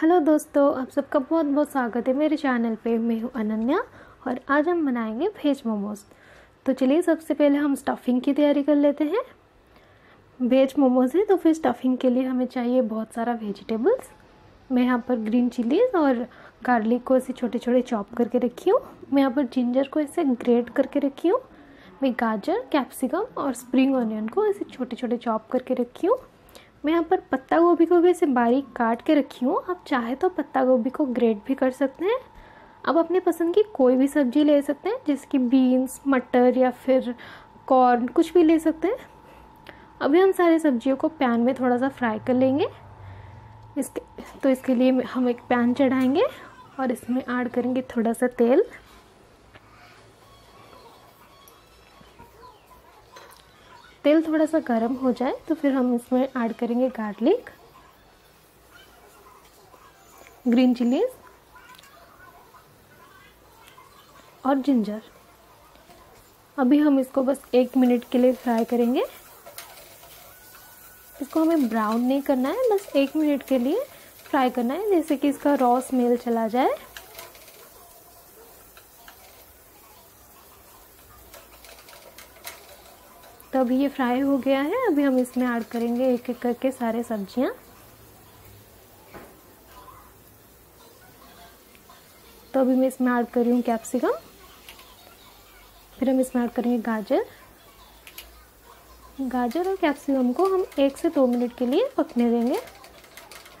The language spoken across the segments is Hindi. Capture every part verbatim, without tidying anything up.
हेलो दोस्तों, आप सबका बहुत बहुत स्वागत है मेरे चैनल पे। मैं हूँ अनन्या और आज हम बनाएंगे वेज मोमोज। तो चलिए सबसे पहले हम स्टफिंग की तैयारी कर लेते हैं। वेज मोमोज है तो फिर स्टफिंग के लिए हमें चाहिए बहुत सारा वेजिटेबल्स। मैं यहाँ पर ग्रीन चिलीज और गार्लिक को ऐसे छोटे छोटे चॉप करके रखी हूँ। मैं यहाँ पर जिंजर को ऐसे ग्रेट करके रखी हूँ। मैं गाजर, कैप्सिकम और स्प्रिंग ऑनियन को ऐसे छोटे छोटे चॉप करके रखी हूँ। मैं यहाँ पर पत्ता गोभी को भी ऐसे बारीक काट के रखी हूँ। आप चाहे तो पत्ता गोभी को ग्रेट भी कर सकते हैं। आप अपने पसंद की कोई भी सब्जी ले सकते हैं, जैसे कि बीन्स, मटर या फिर कॉर्न, कुछ भी ले सकते हैं। अभी हम सारे सब्जियों को पैन में थोड़ा सा फ्राई कर लेंगे। इसके तो इसके लिए हम एक पैन चढ़ाएंगे और इसमें ऐड करेंगे थोड़ा सा तेल। तेल थोड़ा सा गर्म हो जाए तो फिर हम इसमें ऐड करेंगे गार्लिक, ग्रीन चिलीज और जिंजर। अभी हम इसको बस एक मिनट के लिए फ्राई करेंगे। इसको हमें ब्राउन नहीं करना है, बस एक मिनट के लिए फ्राई करना है, जैसे कि इसका रॉ स्मेल चला जाए। तो अभी ये फ्राई हो गया है। अभी हम इसमें ऐड करेंगे एक एक करके सारे सब्जियां। तो अभी मैं इसमें ऐड कर रही हूँ कैप्सिकम, फिर हम इसमें ऐड करेंगे गाजर। गाजर और कैप्सिकम को हम एक से दो मिनट के लिए पकने देंगे।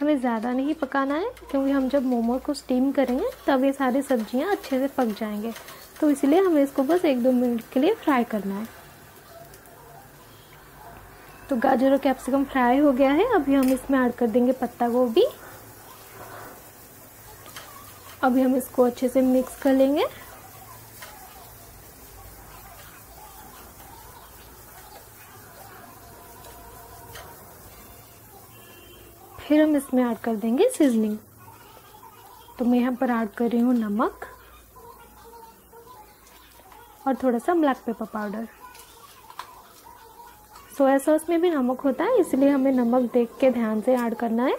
हमें ज़्यादा नहीं पकाना है, क्योंकि हम जब मोमो को स्टीम करेंगे तब ये सारी सब्जियां अच्छे से पक जाएंगे, तो इसलिए हमें इसको बस एक दो मिनट के लिए फ्राई करना है। तो गाजर और कैप्सिकम फ्राई हो गया है। अभी हम इसमें ऐड कर देंगे पत्ता गोभी। अभी हम इसको अच्छे से मिक्स कर लेंगे। फिर हम इसमें ऐड कर देंगे सीजनिंग। तो मैं यहाँ पर ऐड कर रही हूँ नमक और थोड़ा सा black pepper powder. Soya sauce में भी नमक होता है, इसलिए हमें नमक देख के ध्यान से ऐड करना है।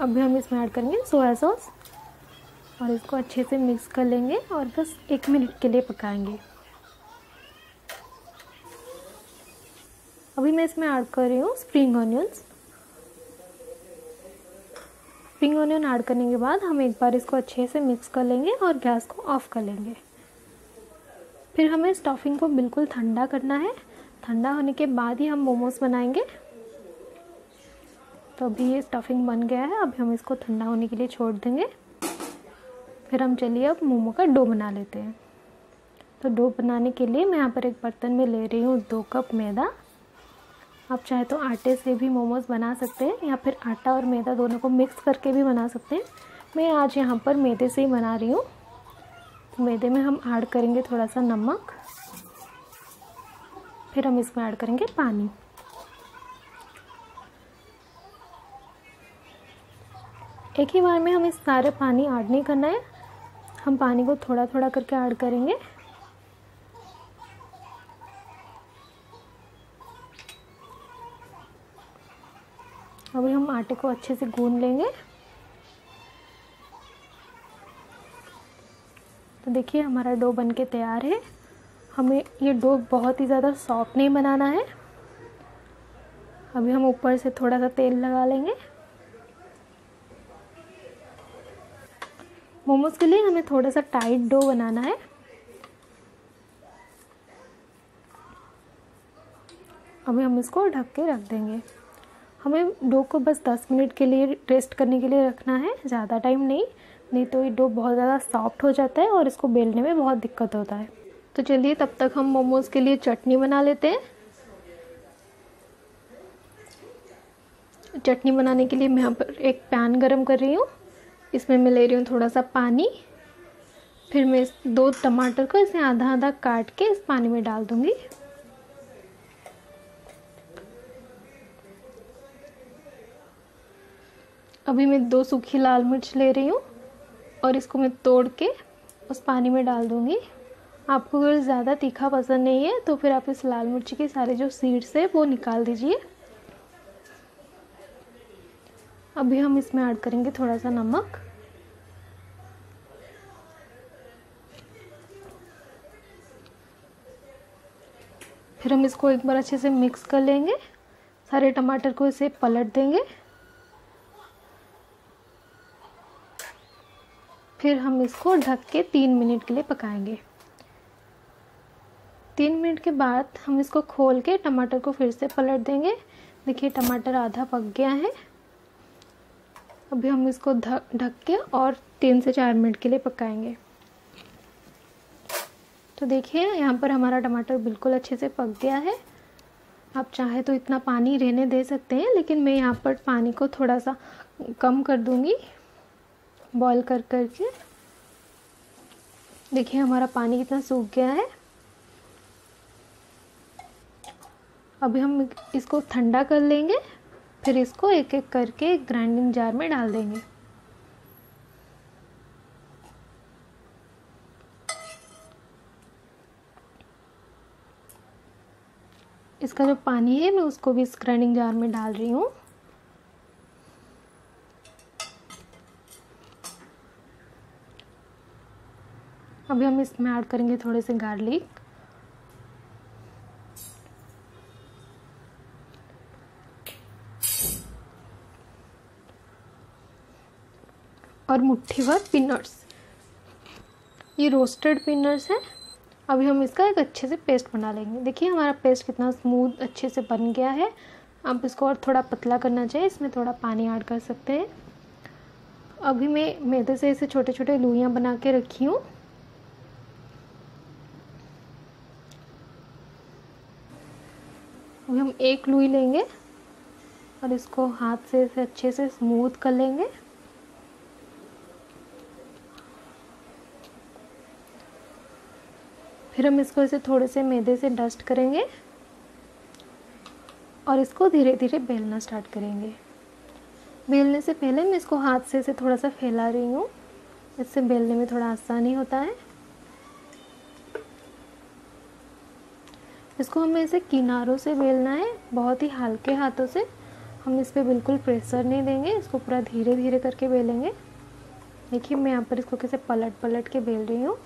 अभी हम इसमें ऐड करेंगे सोया सॉस और इसको अच्छे से मिक्स कर लेंगे और बस एक मिनट के लिए पकाएंगे। अभी मैं इसमें ऐड कर रही हूँ spring onions. Spring onion add करने के बाद हम एक बार इसको अच्छे से मिक्स कर लेंगे और गैस को ऑफ कर लेंगे। फिर हमें स्टफिंग को बिल्कुल ठंडा करना है। ठंडा होने के बाद ही हम मोमोज बनाएंगे। तो अभी ये स्टफिंग बन गया है। अभी हम इसको ठंडा होने के लिए छोड़ देंगे। फिर हम चलिए अब मोमो का डो बना लेते हैं। तो डो बनाने के लिए मैं यहाँ पर एक बर्तन में ले रही हूँ दो कप मैदा। आप चाहे तो आटे से भी मोमोज बना सकते हैं या फिर आटा और मैदा दोनों को मिक्स करके भी बना सकते हैं। मैं आज यहाँ पर मैदे से ही बना रही हूँ। मैदे में हम ऐड करेंगे थोड़ा सा नमक, फिर हम इसमें ऐड करेंगे पानी। एक ही बार में हमें सारे पानी ऐड नहीं करना है, हम पानी को थोड़ा थोड़ा करके ऐड करेंगे। अभी हम आटे को अच्छे से गूंद लेंगे। तो देखिए हमारा डो बनके तैयार है। हमें ये डो बहुत ही ज़्यादा सॉफ्ट नहीं बनाना है। अभी हम ऊपर से थोड़ा सा तेल लगा लेंगे। मोमोज के लिए हमें थोड़ा सा टाइट डो बनाना है। अभी हम इसको ढक के रख देंगे। हमें डो को बस दस मिनट के लिए रेस्ट करने के लिए रखना है, ज़्यादा टाइम नहीं, नहीं तो ये डो बहुत ज़्यादा सॉफ्ट हो जाता है और इसको बेलने में बहुत दिक्कत होता है। तो चलिए तब तक हम मोमोज़ के लिए चटनी बना लेते हैं। चटनी बनाने के लिए मैं यहाँ पर एक पैन गरम कर रही हूँ। इसमें मैं ले रही हूँ थोड़ा सा पानी, फिर मैं इस दो टमाटर को इसे आधा आधा काट के इस पानी में डाल दूँगी। अभी मैं दो सूखी लाल मिर्च ले रही हूँ और इसको मैं तोड़ के उस पानी में डाल दूँगी। आपको अगर ज़्यादा तीखा पसंद नहीं है तो फिर आप इस लाल मिर्ची के सारे जो सीड्स है वो निकाल दीजिए। अभी हम इसमें ऐड करेंगे थोड़ा सा नमक। फिर हम इसको एक बार अच्छे से मिक्स कर लेंगे। सारे टमाटर को इसे पलट देंगे। फिर हम इसको ढक के तीन मिनट के लिए पकाएंगे। तीन मिनट के बाद हम इसको खोल के टमाटर को फिर से पलट देंगे। देखिए टमाटर आधा पक गया है। अभी हम इसको ढक के और तीन से चार मिनट के लिए पकाएंगे। तो देखिए यहाँ पर हमारा टमाटर बिल्कुल अच्छे से पक गया है। आप चाहे तो इतना पानी रहने दे सकते हैं, लेकिन मैं यहाँ पर पानी को थोड़ा सा कम कर दूँगी बॉईल कर कर के। देखिए हमारा पानी कितना सूख गया है। अभी हम इसको ठंडा कर लेंगे, फिर इसको एक एक करके ग्राइंडिंग जार में डाल देंगे। इसका जो पानी है मैं उसको भी इस ग्राइंडिंग जार में डाल रही हूँ। अभी हम इसमें ऐड करेंगे थोड़े से गार्लिक। और मुट्ठी भर पीनट्स, ये रोस्टेड पीनट्स हैं। अभी हम इसका एक अच्छे से पेस्ट बना लेंगे। देखिए हमारा पेस्ट कितना स्मूथ अच्छे से बन गया है। आप इसको और थोड़ा पतला करना चाहिए, इसमें थोड़ा पानी ऐड कर सकते हैं। अभी मैं मैदे से ऐसे छोटे छोटे लोइयाँ बना के रखी हूँ। अभी हम एक लोई लेंगे और इसको हाथ से ऐसे अच्छे से स्मूथ कर लेंगे। फिर हम इसको ऐसे थोड़े से मैदे से डस्ट करेंगे और इसको धीरे धीरे बेलना स्टार्ट करेंगे। बेलने से पहले मैं इसको हाथ से ऐसे थोड़ा सा फैला रही हूँ, इससे बेलने में थोड़ा आसानी होता है। इसको हमें ऐसे किनारों से बेलना है, बहुत ही हल्के हाथों से। हम इस पर बिल्कुल प्रेशर नहीं देंगे, इसको पूरा धीरे धीरे करके बेलेंगे। देखिए मैं यहाँ पर इसको कैसे पलट पलट के बेल रही हूँ।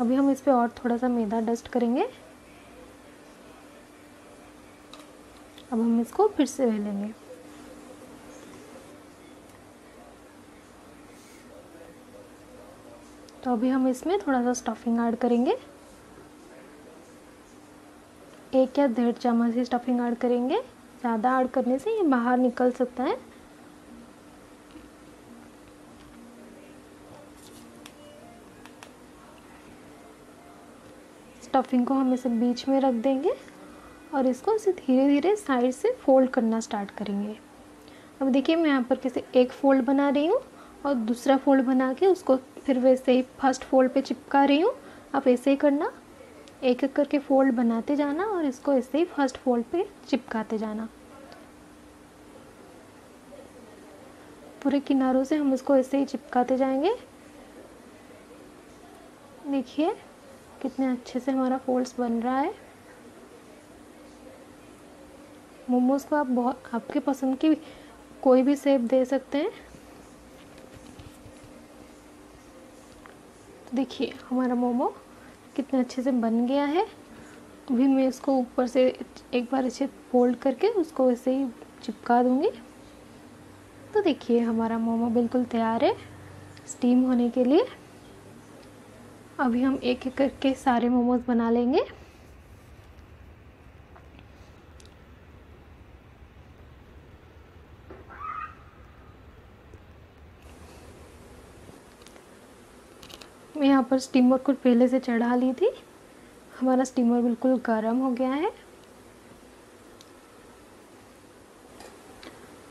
अभी हम इस पर और थोड़ा सा मैदा डस्ट करेंगे। अब हम इसको फिर से बेलेंगे। तो अभी हम इसमें थोड़ा सा स्टफिंग ऐड करेंगे। एक या डेढ़ चम्मच ही स्टफिंग ऐड करेंगे, ज़्यादा ऐड करने से ये बाहर निकल सकता है। स्टफिंग को हम इसे बीच में रख देंगे और इसको इसे धीरे धीरे साइड से फोल्ड करना स्टार्ट करेंगे। अब देखिए मैं यहाँ पर कैसे एक फ़ोल्ड बना रही हूँ और दूसरा फोल्ड बना के उसको फिर वैसे ही फर्स्ट फोल्ड पे चिपका रही हूँ। आप ऐसे ही करना, एक एक करके फोल्ड बनाते जाना और इसको ऐसे ही फर्स्ट फोल्ड पे चिपकाते जाना। पूरे किनारों से हम इसको ऐसे ही चिपकाते जाएंगे। देखिए कितने अच्छे से हमारा फोल्ड्स बन रहा है। मोमोज को आप बहुत आपके पसंद की कोई भी शेप दे सकते हैं। तो देखिए हमारा मोमो कितने अच्छे से बन गया है। अभी मैं इसको ऊपर से एक बार अच्छे फोल्ड करके उसको ऐसे ही चिपका दूँगी। तो देखिए हमारा मोमो बिल्कुल तैयार है स्टीम होने के लिए। अभी हम एक एक करके सारे मोमोज बना लेंगे। मैं यहाँ पर स्टीमर को पहले से चढ़ा ली थी। हमारा स्टीमर बिल्कुल गर्म हो गया है।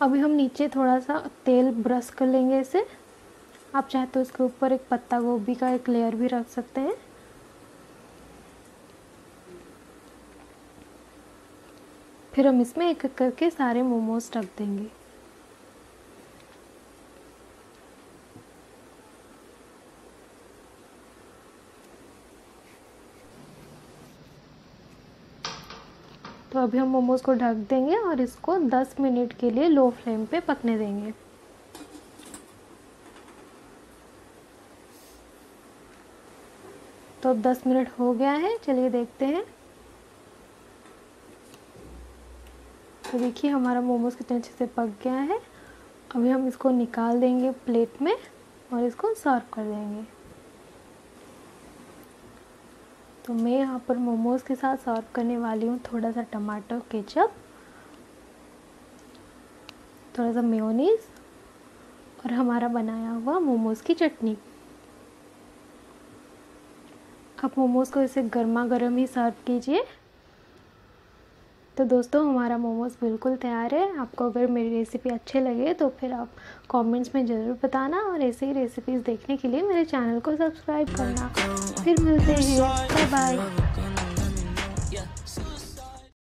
अभी हम नीचे थोड़ा सा तेल ब्रश कर लेंगे इसे। आप चाहे तो इसके ऊपर एक पत्ता गोभी का एक लेयर भी रख सकते हैं। फिर हम इसमें एक एक करके सारे मोमोज रख देंगे। तो अभी हम मोमोज़ को ढक देंगे और इसको दस मिनट के लिए लो फ्लेम पे पकने देंगे। तो अब दस मिनट हो गया है, चलिए देखते हैं। तो देखिए हमारा मोमोज़ कितने अच्छे से पक गया है। अभी हम इसको निकाल देंगे प्लेट में और इसको सर्व कर देंगे। तो मैं यहाँ पर मोमोज़ के साथ सर्व करने वाली हूँ थोड़ा सा टमाटर केचप, थोड़ा सा मेयोनीज और हमारा बनाया हुआ मोमोज़ की चटनी। आप मोमोज़ को इसे गर्मा गर्म ही सर्व कीजिए। तो दोस्तों हमारा मोमोज़ बिल्कुल तैयार है। आपको अगर मेरी रेसिपी अच्छी लगे तो फिर आप कमेंट्स में ज़रूर बताना और ऐसी ही रेसिपीज़ देखने के लिए मेरे चैनल को सब्सक्राइब करना। फिर मिलते हैं, बाय बाय।